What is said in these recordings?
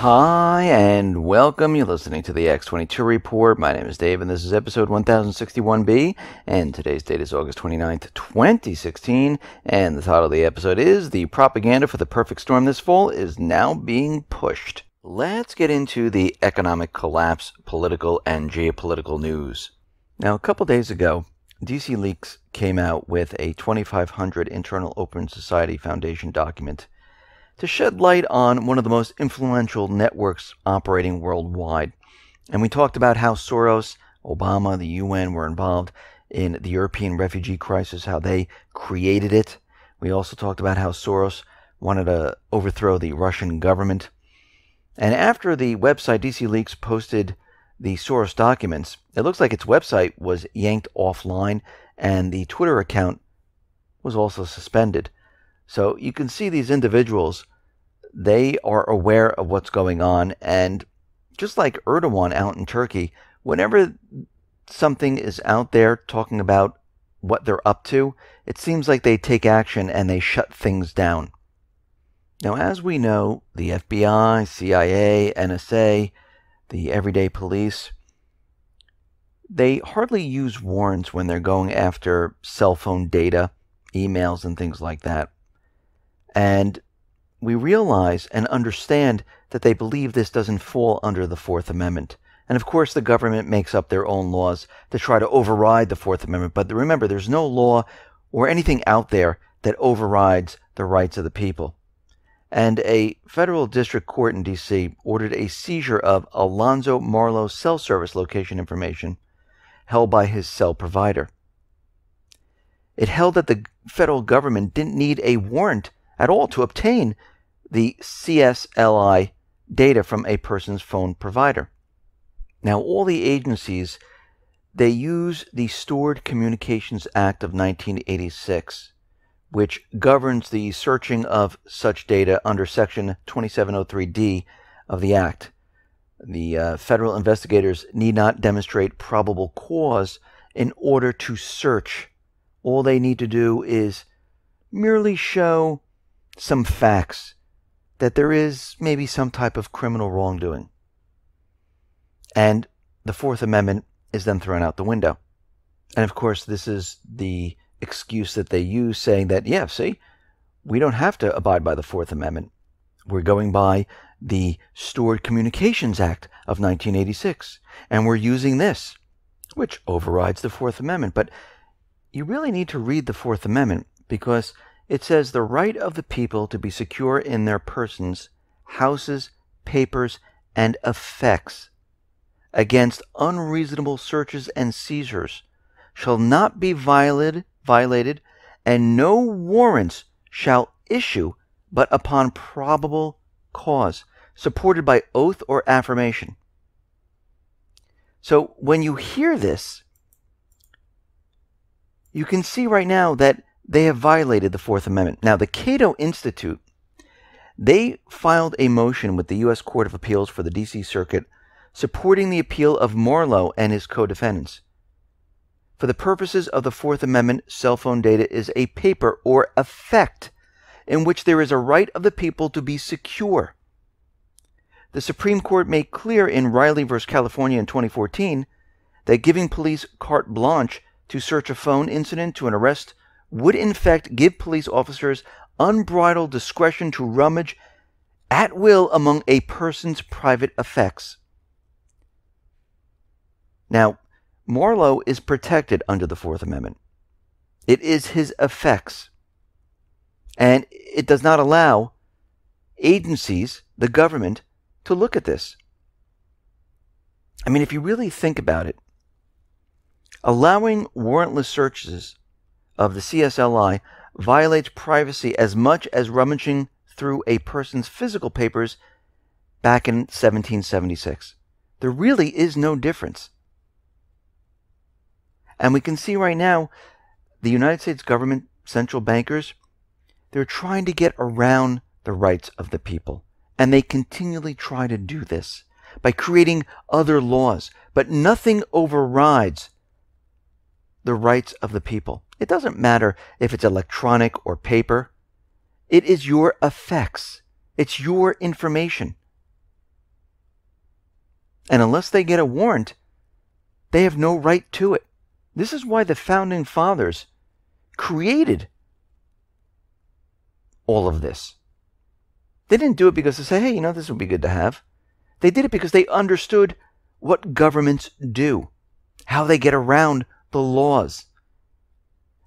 Hi, and welcome. You're listening to the X22 Report. My name is Dave, and this is episode 1061B, and today's date is August 29th, 2016, and the title of the episode is The Propaganda for the Perfect Storm This Fall is Now Being Pushed. Let's get into the economic collapse, political, and geopolitical news. Now, a couple days ago, DCLeaks came out with a 2,500 internal Open Society Foundation document to shed light on one of the most influential networks operating worldwide. And we talked about how Soros, Obama, the UN were involved in the European refugee crisis, how they created it. We also talked about how Soros wanted to overthrow the Russian government. And after the website DCLeaks posted the Soros documents, it looks like its website was yanked offline and the Twitter account was also suspended. So you can see these individuals, they are aware of what's going on, and just like Erdogan out in Turkey, whenever something is out there talking about what they're up to, it seems like they take action and they shut things down. Now, as we know, the FBI, CIA, NSA, the everyday police, they hardly use warrants when they're going after cell phone data, emails, and things like that. And we realize and understand that they believe this doesn't fall under the Fourth Amendment. And of course, the government makes up their own laws to try to override the Fourth Amendment. But remember, there's no law or anything out there that overrides the rights of the people. And a federal district court in D.C. ordered a seizure of Alonzo Marlowe's cell service location information held by his cell provider. It held that the federal government didn't need a warrant at all to obtain the CSLI data from a person's phone provider. Now, all the agencies, they use the Stored Communications Act of 1986, which governs the searching of such data under Section 2703D of the Act. The federal investigators need not demonstrate probable cause in order to search. All they need to do is merely show some facts that there is maybe some type of criminal wrongdoing. And the Fourth Amendment is then thrown out the window. And of course, this is the excuse that they use, saying that, yeah, see, we don't have to abide by the Fourth Amendment. We're going by the Stored Communications Act of 1986, and we're using this, which overrides the Fourth Amendment. But you really need to read the Fourth Amendment, because it says the right of the people to be secure in their persons, houses, papers, and effects against unreasonable searches and seizures shall not be violated, and no warrants shall issue but upon probable cause, supported by oath or affirmation. So when you hear this, you can see right now that they have violated the Fourth Amendment. Now, the Cato Institute, they filed a motion with the U.S. Court of Appeals for the D.C. Circuit supporting the appeal of Marlowe and his co-defendants. For the purposes of the Fourth Amendment, cell phone data is a paper or effect in which there is a right of the people to be secure. The Supreme Court made clear in Riley v. California in 2014 that giving police carte blanche to search a phone incident to an arrest would in fact give police officers unbridled discretion to rummage at will among a person's private effects. Now, Marlowe is protected under the Fourth Amendment. It is his effects. And it does not allow agencies, the government, to look at this. I mean, if you really think about it, allowing warrantless searches of the CSLI violates privacy as much as rummaging through a person's physical papers back in 1776. There really is no difference. And we can see right now the United States government, central bankers, they're trying to get around the rights of the people. And they continually try to do this by creating other laws. But nothing overrides the rights of the people. It doesn't matter if it's electronic or paper. It is your effects. It's your information. and unless they get a warrant, they have no right to it. This is why the Founding Fathers created all of this. They didn't do it because they say, hey, you know, this would be good to have. They did it because they understood what governments do, how they get around the laws,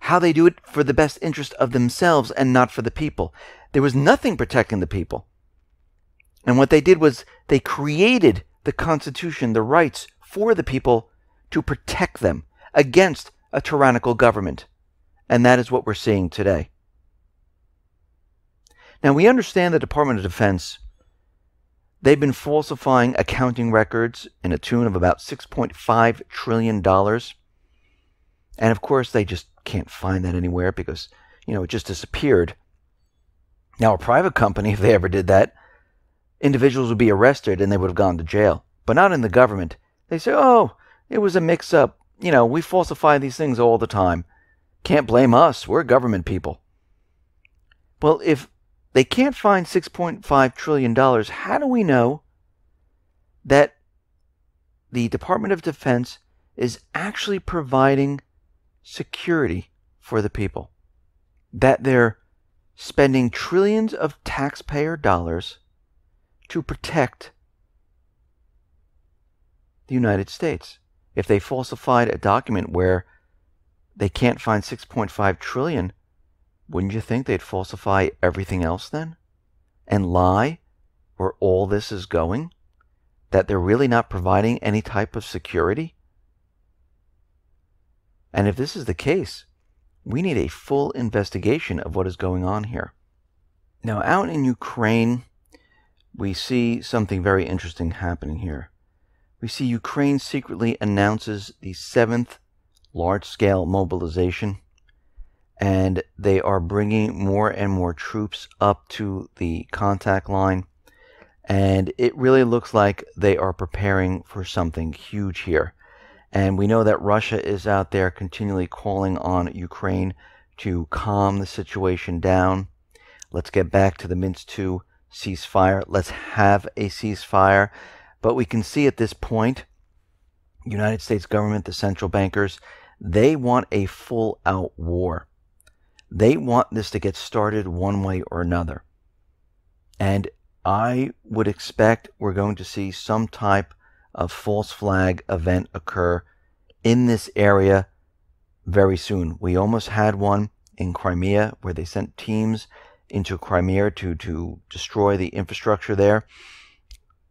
how they do it for the best interest of themselves and not for the people. There was nothing protecting the people. And what they did was they created the Constitution, the rights for the people to protect them against a tyrannical government. And that is what we're seeing today. Now, we understand the Department of Defense. They've been falsifying accounting records in a tune of about $6.5 trillion. And of course, they just can't find that anywhere because, you know, it just disappeared. Now, a private company, if they ever did that, individuals would be arrested and they would have gone to jail, but not in the government. They say, oh, it was a mix-up. You know, we falsify these things all the time. Can't blame us. We're government people. Well, if they can't find $6.5 trillion, how do we know that the Department of Defense is actually providing security for the people? That they're spending trillions of taxpayer dollars to protect the United States. If they falsified a document where they can't find $6.5 trillion, wouldn't you think they'd falsify everything else then? And lie where all this is going? That they're really not providing any type of security? And if this is the case, we need a full investigation of what is going on here. Now, out in Ukraine, we see something very interesting happening here. We see Ukraine secretly announces the 7th large-scale mobilization, and they are bringing more and more troops up to the contact line, and it really looks like they are preparing for something huge here. And we know that Russia is out there continually calling on Ukraine to calm the situation down. Let's get back to the Minsk II ceasefire. Let's have a ceasefire. But we can see at this point, United States government, the central bankers, they want a full-out war. They want this to get started one way or another. And I would expect we're going to see some type of false flag event occur in this area very soon. We almost had one in Crimea where they sent teams into Crimea to destroy the infrastructure there.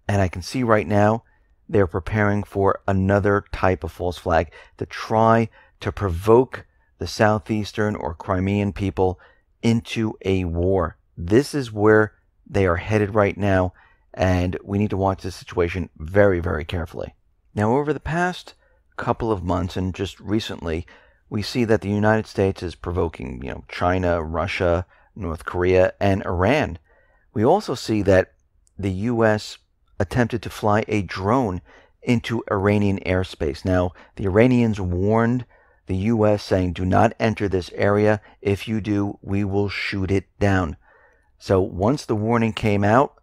And I can see right now they're preparing for another type of false flag to try to provoke the southeastern or Crimean people into a war. This is where they are headed right now, and we need to watch this situation very, very carefully. Now, over the past couple of months and just recently, we see that the United States is provoking, you know, China, Russia, North Korea, and Iran. We also see that the U.S. attempted to fly a drone into Iranian airspace. Now, the Iranians warned the U.S. saying, do not enter this area. If you do, we will shoot it down. So once the warning came out,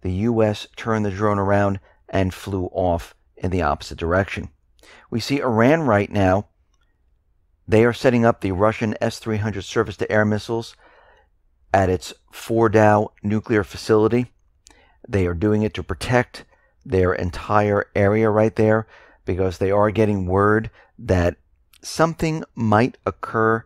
the U.S. turned the drone around and flew off in the opposite direction. We see Iran right now. They are setting up the Russian S-300 surface-to-air missiles at its Fordow nuclear facility. They are doing it to protect their entire area right there because they are getting word that something might occur.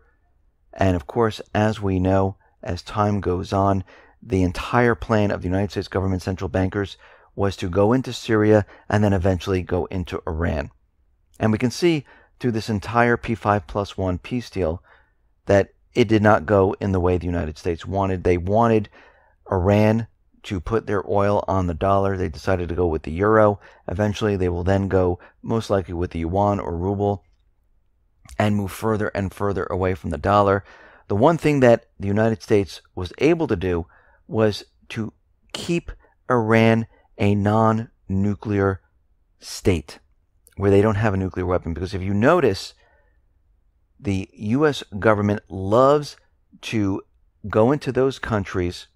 And of course, as we know, as time goes on, the entire plan of the United States government central bankers was to go into Syria and then eventually go into Iran. And we can see through this entire P5 plus 1 peace deal that it did not go in the way the United States wanted. They wanted Iran to put their oil on the dollar. They decided to go with the euro. Eventually, they will then go most likely with the yuan or ruble and move further and further away from the dollar. The one thing that the United States was able to do was to keep Iran a non-nuclear state where they don't have a nuclear weapon. Because if you notice, the U.S. government loves to go into those countries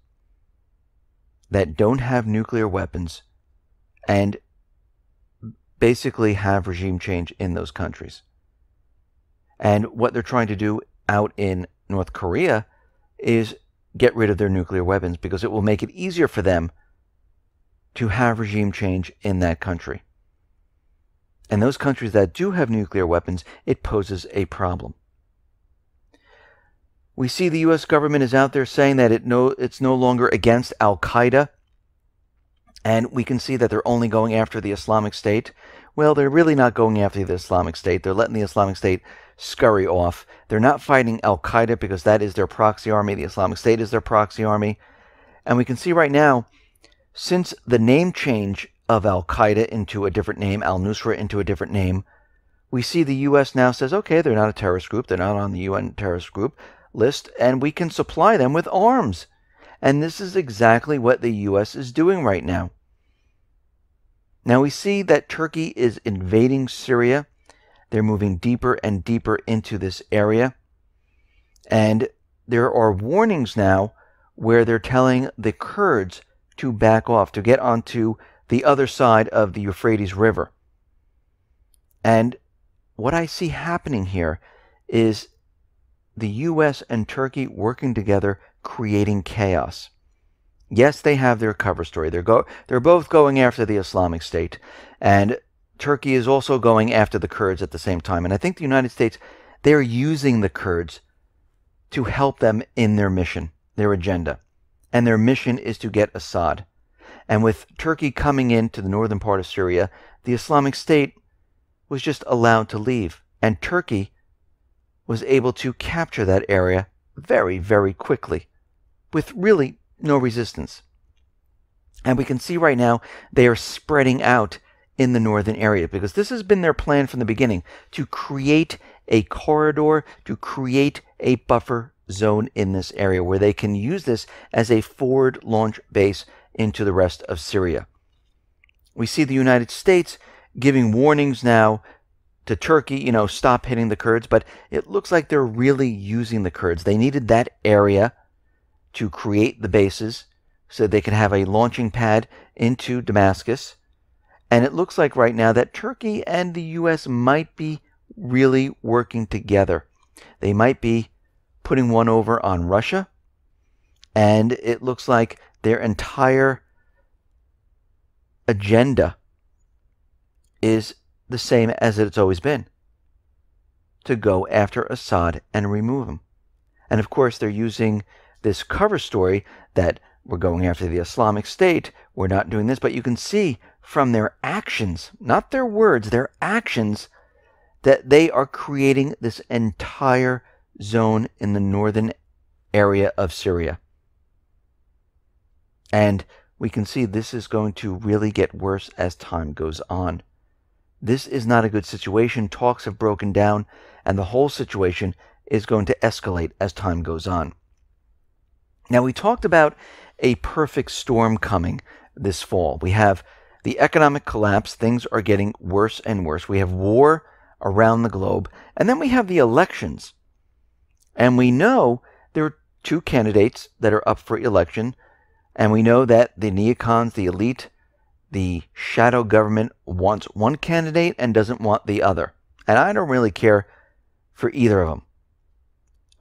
that don't have nuclear weapons and basically have regime change in those countries. And what they're trying to do out in North Korea is get rid of their nuclear weapons, because it will make it easier for them to have regime change in that country. And those countries that do have nuclear weapons, it poses a problem. We see the U.S. government is out there saying that it's no longer against Al-Qaeda, and we can see that they're only going after the Islamic State. Well, they're really not going after the Islamic State. They're letting the Islamic State scurry off. They're not fighting Al-Qaeda because that is their proxy army. The Islamic State is their proxy army. And we can see right now, since the name change of Al-Qaeda into a different name, Al-Nusra into a different name, we see the U.S. now says, okay, they're not a terrorist group. They're not on the UN terrorist group list, and we can supply them with arms. And this is exactly what the U.S. is doing right now. Now we see that Turkey is invading Syria. They're moving deeper and deeper into this area. And there are warnings now where they're telling the Kurds to back off, to get onto the other side of the Euphrates River. And what I see happening here is the U.S. and Turkey working together, creating chaos. Yes, they have their cover story. They're both going after the Islamic State, and Turkey is also going after the Kurds at the same time. And I think the United States, they're using the Kurds to help them in their mission, their agenda. And their mission is to get Assad. And with Turkey coming into the northern part of Syria, the Islamic State was just allowed to leave. And Turkey was able to capture that area very, very quickly with really no resistance. And we can see right now they are spreading out in the northern area, because this has been their plan from the beginning, to create a corridor, to create a buffer zone in this area where they can use this as a forward launch base into the rest of Syria. We see the United States giving warnings now to Turkey, you know, stop hitting the Kurds, but it looks like they're really using the Kurds. They needed that area to create the bases so they could have a launching pad into Damascus. And it looks like right now that Turkey and the U.S. might be really working together. They might be putting one over on Russia, and it looks like their entire agenda is the same as it's always been, to go after Assad and remove him. And of course they're using this cover story that we're going after the Islamic State, we're not doing this, but you can see from their actions, not their words, their actions, that they are creating this entire zone in the northern area of Syria. And we can see this is going to really get worse as time goes on. This is not a good situation. Talks have broken down, and the whole situation is going to escalate as time goes on. Now, we talked about a perfect storm coming this fall. We have the economic collapse. Things are getting worse and worse. We have war around the globe. And then we have the elections. And we know there are two candidates that are up for election. And we know that the neocons, the elite, the shadow government wants one candidate and doesn't want the other. And I don't really care for either of them.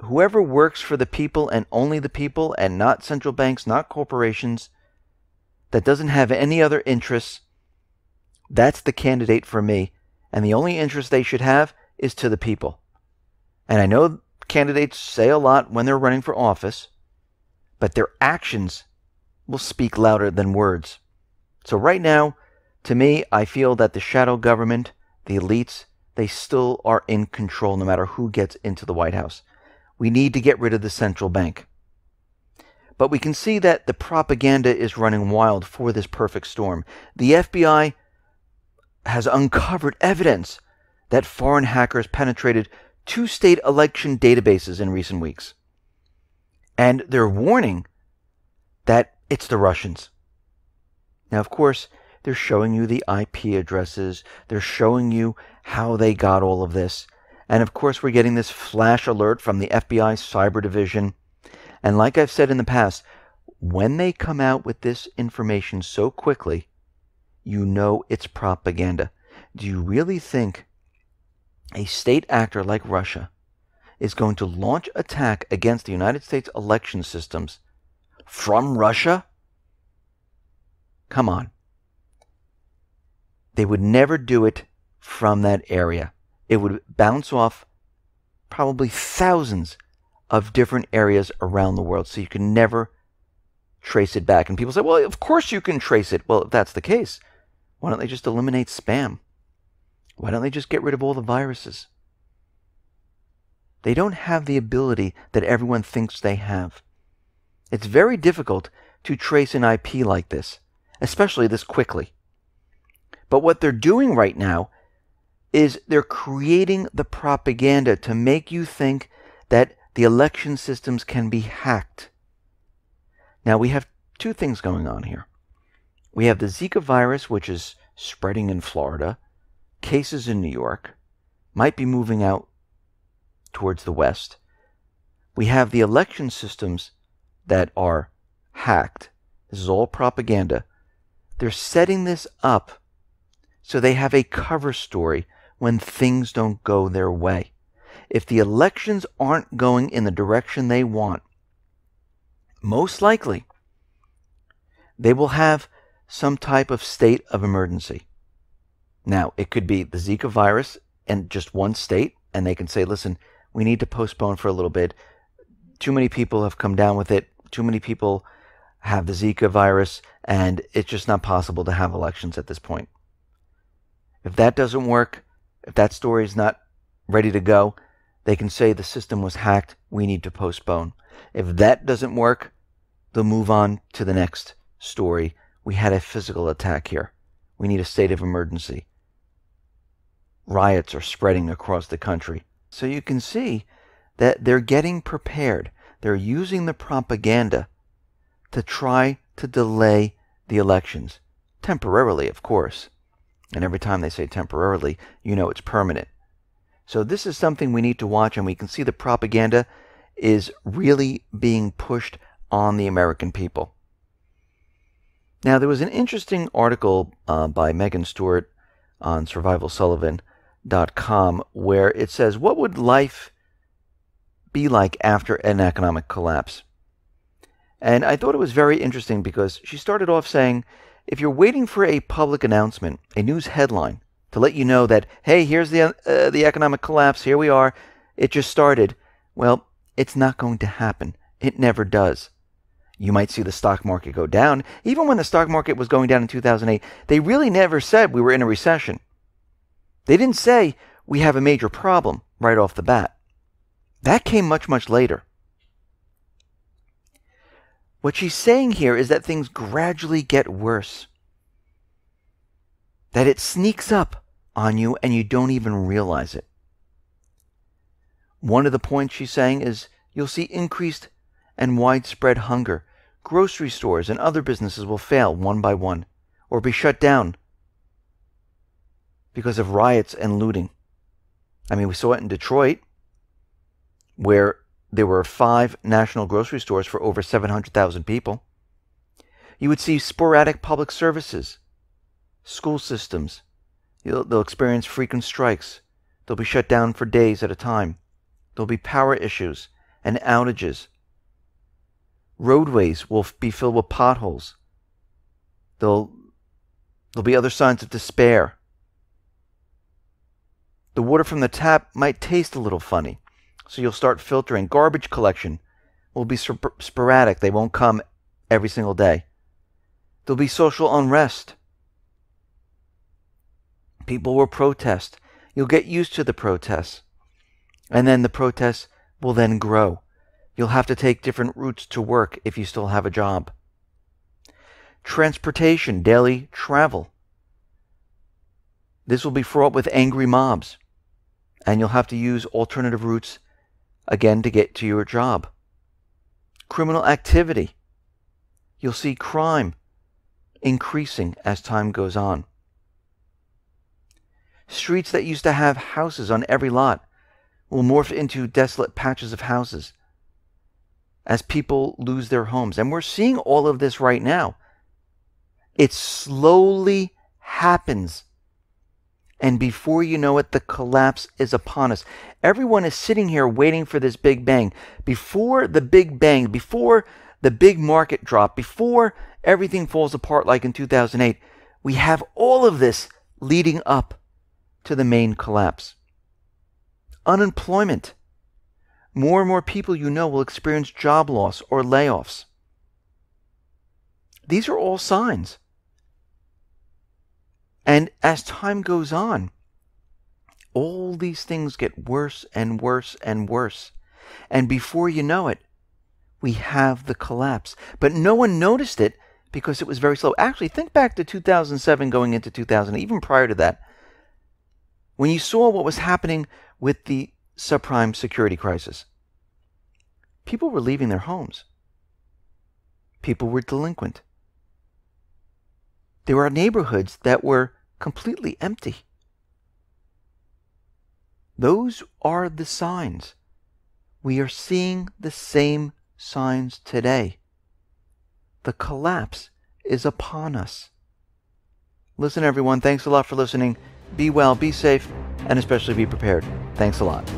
Whoever works for the people and only the people, and not central banks, not corporations, that doesn't have any other interests, that's the candidate for me. And the only interest they should have is to the people. And I know candidates say a lot when they're running for office, but their actions will speak louder than words. So right now, to me, I feel that the shadow government, the elites, they still are in control no matter who gets into the White House. We need to get rid of the central bank. But we can see that the propaganda is running wild for this perfect storm. The FBI has uncovered evidence that foreign hackers penetrated two state election databases in recent weeks. And they're warning that it's the Russians. Now, of course, they're showing you the IP addresses. They're showing you how they got all of this. And, of course, we're getting this flash alert from the FBI Cyber Division. And like I've said in the past, when they come out with this information so quickly, you know it's propaganda. do you really think a state actor like Russia is going to launch an attack against the United States election systems from Russia? Come on. They would never do it from that area. It would bounce off probably thousands of different areas around the world, so you can never trace it back. And people say, well, of course you can trace it. Well, if that's the case, why don't they just eliminate spam? Why don't they just get rid of all the viruses? They don't have the ability that everyone thinks they have. It's very difficult to trace an IP like this, especially this quickly. But what they're doing right now is they're creating the propaganda to make you think that the election systems can be hacked. Now, we have two things going on here. We have the Zika virus, which is spreading in Florida, cases in New York, might be moving out towards the West. We have the election systems that are hacked. This is all propaganda. They're setting this up so they have a cover story when things don't go their way. If the elections aren't going in the direction they want, most likely they will have some type of state of emergency. Now, it could be the Zika virus and just one state, and they can say, listen, we need to postpone for a little bit. Too many people have come down with it. Too many people have the Zika virus, and it's just not possible to have elections at this point. If that doesn't work, if that story is not ready to go, they can say the system was hacked. We need to postpone. If that doesn't work, they'll move on to the next story. We had a physical attack here. We need a state of emergency. Riots are spreading across the country. So you can see that they're getting prepared. They're using the propaganda to try to delay the elections. Temporarily, of course. And every time they say temporarily, you know it's permanent. So this is something we need to watch, and we can see the propaganda is really being pushed on the American people. Now, there was an interesting article by Megan Stewart on SurvivalSullivan.com where it says, what would life be like after an economic collapse? And I thought it was very interesting because she started off saying, if you're waiting for a public announcement, a news headline, to let you know that, hey, here's the economic collapse, here we are, it just started, well, it's not going to happen. It never does. You might see the stock market go down. Even when the stock market was going down in 2008, they really never said we were in a recession. They didn't say we have a major problem right off the bat. That came much, much later. What she's saying here is that things gradually get worse, that it sneaks up on you and you don't even realize it. One of the points she's saying is you'll see increased and widespread hunger. Grocery stores and other businesses will fail one by one or be shut down because of riots and looting. I mean, we saw it in Detroit where there were 5 national grocery stores for over 700,000 people. You would see sporadic public services, school systems. They'll experience frequent strikes. They'll be shut down for days at a time. There'll be power issues and outages. Roadways will be filled with potholes. There'll be other signs of despair. The water from the tap might taste a little funny, so you'll start filtering. Garbage collection will be sporadic. They won't come every single day. There'll be social unrest. People will protest. You'll get used to the protests, and then the protests will then grow. You'll have to take different routes to work if you still have a job. Transportation, daily travel. This will be fraught with angry mobs, and you'll have to use alternative routes again to get to your job. Criminal activity. You'll see crime increasing as time goes on. Streets that used to have houses on every lot will morph into desolate patches of houses as people lose their homes. And we're seeing all of this right now. It slowly happens. And before you know it, the collapse is upon us. Everyone is sitting here waiting for this big bang. Before the big bang, before the big market drop, before everything falls apart like in 2008, we have all of this leading up to the main collapse. Unemployment. More and more people you know will experience job loss or layoffs. These are all signs. And as time goes on, all these things get worse and worse and worse. And before you know it, we have the collapse. But no one noticed it because it was very slow. Actually, think back to 2007 going into 2000, even prior to that, when you saw what was happening with the subprime security crisis. People were leaving their homes. People were delinquent. There were neighborhoods that were completely empty. Those are the signs. We are seeing the same signs today. The collapse is upon us. Listen, everyone, thanks a lot for listening. Be well, be safe, and especially be prepared. Thanks a lot.